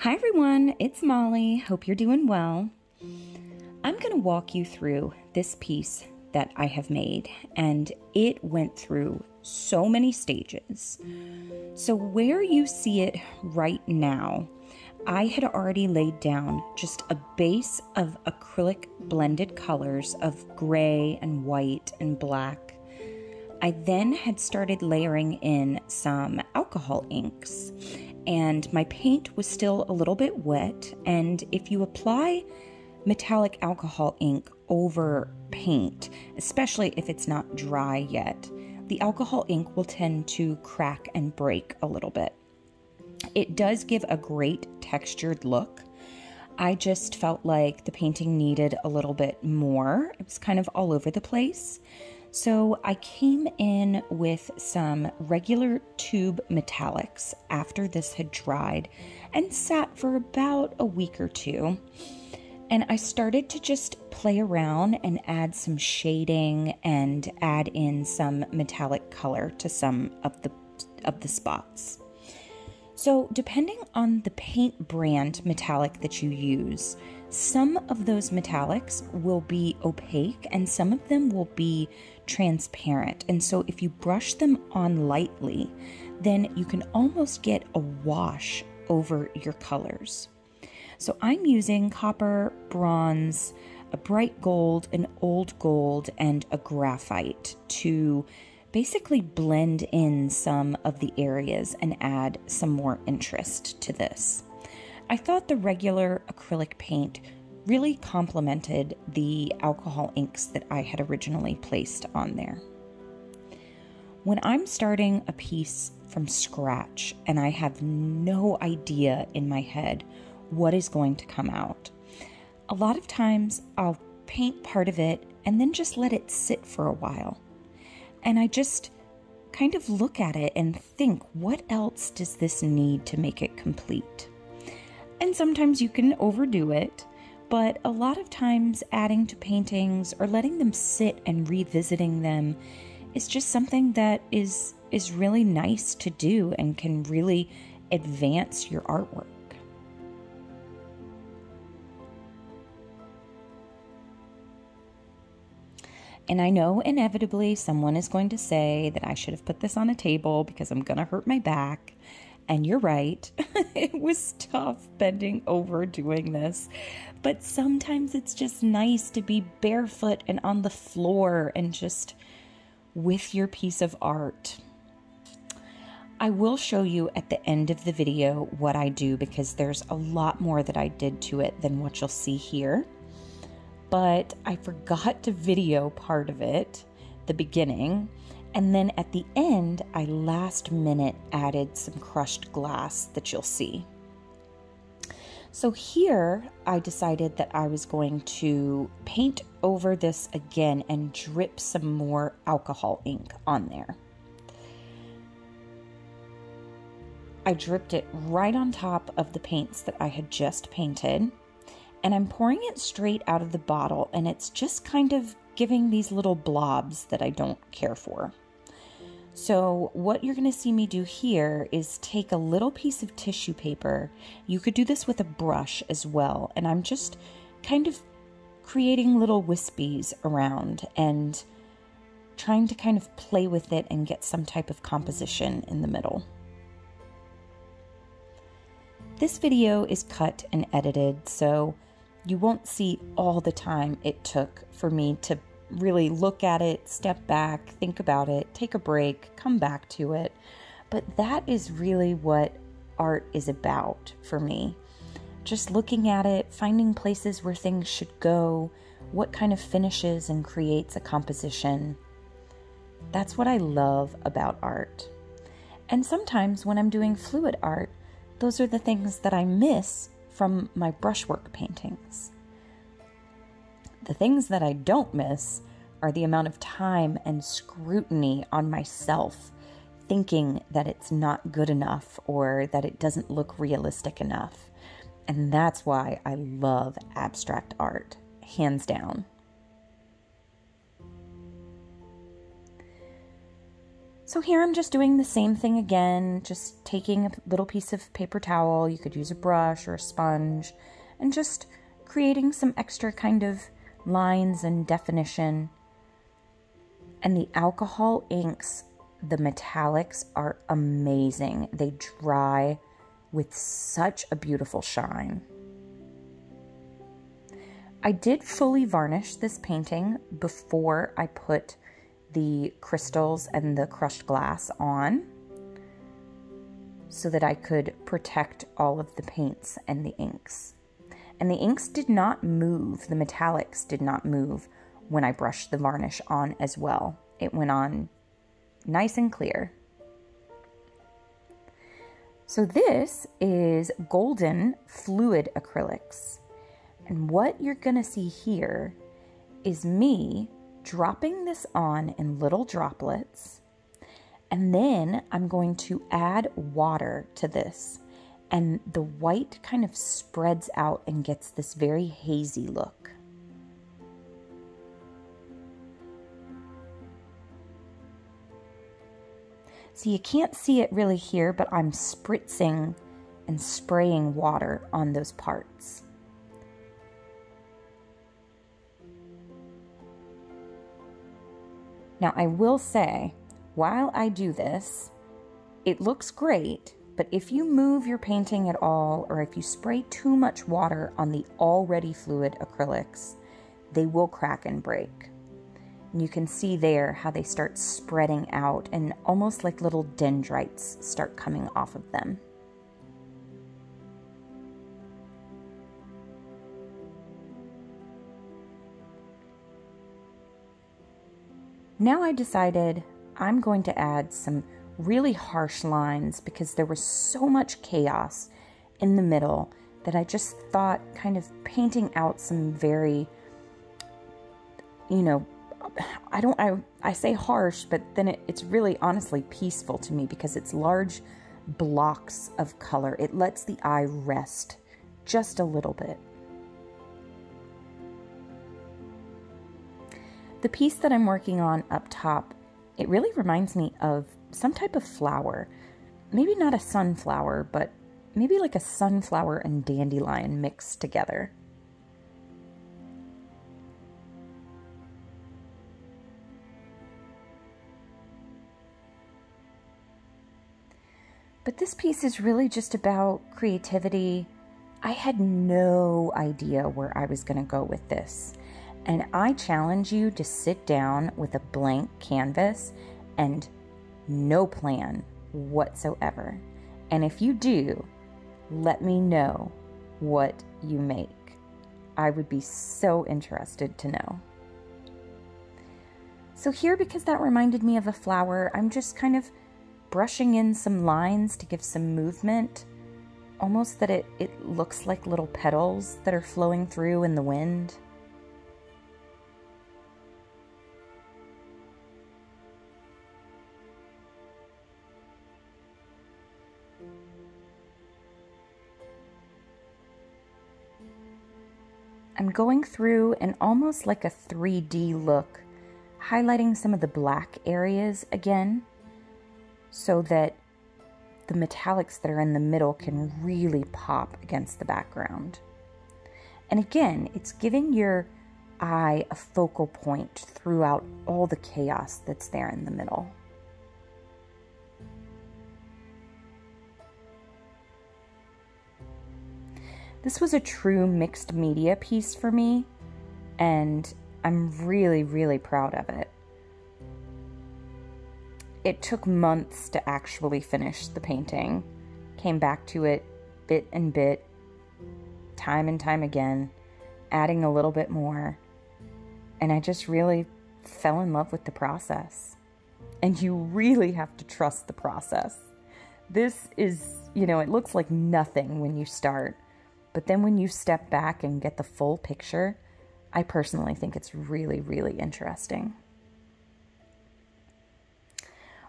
Hi everyone, it's Molly. Hope you're doing well. I'm going to walk you through this piece that I have made, and it went through so many stages. So where you see it right now, I had already laid down just a base of acrylic blended colors of gray and white and black. I then had started layering in some alcohol inks, and my paint was still a little bit wet. And if you apply metallic alcohol ink over paint, especially if it's not dry yet, the alcohol ink will tend to crack and break a little bit. It does give a great textured look. I just felt like the painting needed a little bit more. It was kind of all over the place. So I came in with some regular tube metallics after this had dried and sat for about a week or two. And I started to just play around and add some shading and add in some metallic color to some of the spots. So depending on the paint brand metallic that you use, some of those metallics will be opaque and some of them will be transparent. And so if you brush them on lightly, then you can almost get a wash over your colors. So I'm using copper, bronze, a bright gold, an old gold, and a graphite to basically blend in some of the areas and add some more interest to this. I thought the regular acrylic paint really complemented the alcohol inks that I had originally placed on there. When I'm starting a piece from scratch and I have no idea in my head what is going to come out, a lot of times I'll paint part of it and then just let it sit for a while. And I just kind of look at it and think, what else does this need to make it complete? And sometimes you can overdo it, but a lot of times adding to paintings or letting them sit and revisiting them is just something that is really nice to do and can really advance your artwork. And I know inevitably someone is going to say that I should have put this on a table because I'm going to hurt my back. And you're right. It was tough bending over doing this. But sometimes it's just nice to be barefoot and on the floor and just with your piece of art. I will show you at the end of the video what I do because there's a lot more that I did to it than what you'll see here. But I forgot to video part of it, the beginning, and then at the end, I last minute added some crushed glass that you'll see. So here, I decided that I was going to paint over this again and drip some more alcohol ink on there. I dripped it right on top of the paints that I had just painted. And I'm pouring it straight out of the bottle, and it's just kind of giving these little blobs that I don't care for. So what you're going to see me do here is take a little piece of tissue paper. You could do this with a brush as well. And I'm just kind of creating little wispies around and trying to kind of play with it and get some type of composition in the middle. This video is cut and edited, so you won't see all the time it took for me to really look at it, step back, think about it, take a break, come back to it. But that is really what art is about for me. Just looking at it, finding places where things should go, what kind of finishes and creates a composition. That's what I love about art. And sometimes when I'm doing fluid art, those are the things that I miss from my brushwork paintings. The things that I don't miss are the amount of time and scrutiny on myself, thinking that it's not good enough or that it doesn't look realistic enough. And that's why I love abstract art, hands down. So here I'm just doing the same thing again, just taking a little piece of paper towel, you could use a brush or a sponge, and just creating some extra kind of lines and definition. And the alcohol inks, the metallics, are amazing. They dry with such a beautiful shine. I did fully varnish this painting before I put the crystals and the crushed glass on so that I could protect all of the paints and the inks. And the inks did not move, the metallics did not move when I brushed the varnish on as well. It went on nice and clear. So this is Golden Fluid Acrylics. And what you're gonna see here is me dropping this on in little droplets, and then I'm going to add water to this, and the white kind of spreads out and gets this very hazy look. So you can't see it really here, but I'm spritzing and spraying water on those parts. Now I will say, while I do this, it looks great, but if you move your painting at all, or if you spray too much water on the already fluid acrylics, they will crack and break. And you can see there how they start spreading out and almost like little dendrites start coming off of them. Now I decided I'm going to add some really harsh lines because there was so much chaos in the middle that I just thought kind of painting out some very, you know, I say harsh, but then it's really honestly peaceful to me because it's large blocks of color. It lets the eye rest just a little bit. The piece that I'm working on up top, it really reminds me of some type of flower. Maybe not a sunflower, but maybe like a sunflower and dandelion mixed together. But this piece is really just about creativity. I had no idea where I was going to go with this. And I challenge you to sit down with a blank canvas and no plan whatsoever. And if you do, let me know what you make. I would be so interested to know. So here, because that reminded me of a flower, I'm just kind of brushing in some lines to give some movement, almost that it looks like little petals that are flowing through in the wind. I'm going through and almost like a 3D look, highlighting some of the black areas again, so that the metallics that are in the middle can really pop against the background. And again, it's giving your eye a focal point throughout all the chaos that's there in the middle. This was a true mixed media piece for me, and I'm really, really proud of it. It took months to actually finish the painting. Came back to it bit and bit, time and time again, adding a little bit more, and I just really fell in love with the process. And you really have to trust the process. This is, you know, it looks like nothing when you start. But then when you step back and get the full picture, I personally think it's really, really interesting.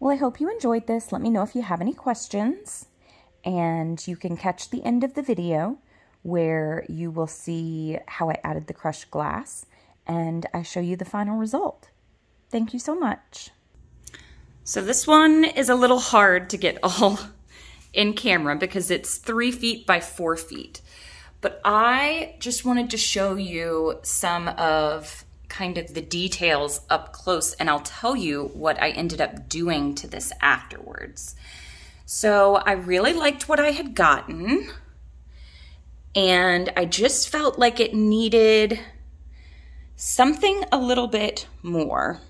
Well, I hope you enjoyed this. Let me know if you have any questions. And you can catch the end of the video where you will see how I added the crushed glass and I show you the final result. Thank you so much. So this one is a little hard to get all in camera because it's 3 feet by 4 feet. But I just wanted to show you some of kind of the details up close, and I'll tell you what I ended up doing to this afterwards. So I really liked what I had gotten, and I just felt like it needed something a little bit more.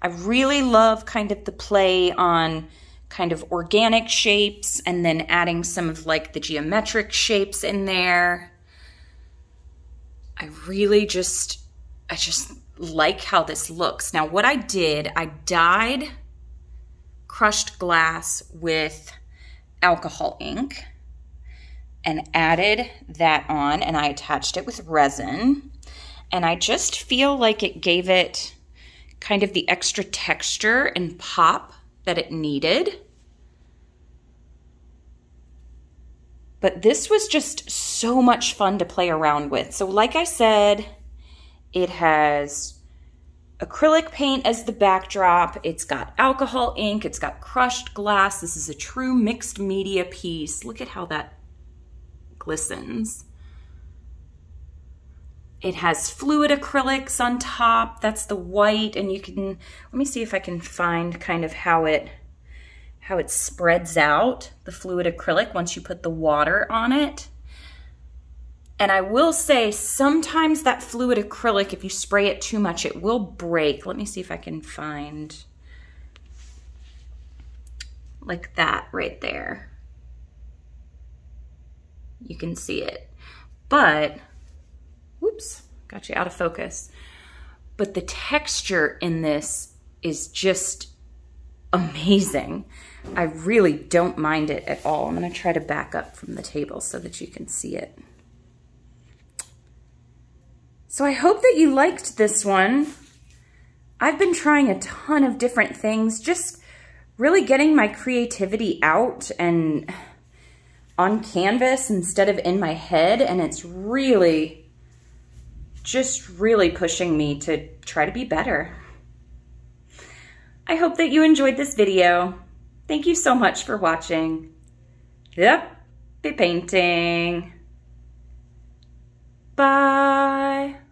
I really love kind of the play on kind of organic shapes and then adding some of like the geometric shapes in there. I really just, like how this looks. Now what I did, I dyed crushed glass with alcohol ink and added that on, and I attached it with resin, and I just feel like it gave it kind of the extra texture and pop that it needed. But this was just so much fun to play around with. So like I said, it has acrylic paint as the backdrop. It's got alcohol ink. It's got crushed glass. This is a true mixed media piece. Look at how that glistens. It has fluid acrylics on top. That's the white, and you can, let me see if I can find kind of how it spreads out, the fluid acrylic, once you put the water on it. And I will say sometimes that fluid acrylic, if you spray it too much, it will break. Let me see if I can find, like that right there. You can see it, but whoops, got you out of focus. But the texture in this is just amazing. I really don't mind it at all. I'm gonna try to back up from the table so that you can see it. So I hope that you liked this one. I've been trying a ton of different things, just really getting my creativity out and on canvas instead of in my head. And it's really, just really pushing me to try to be better. I hope that you enjoyed this video. Thank you so much for watching. Yep, be painting. Bye.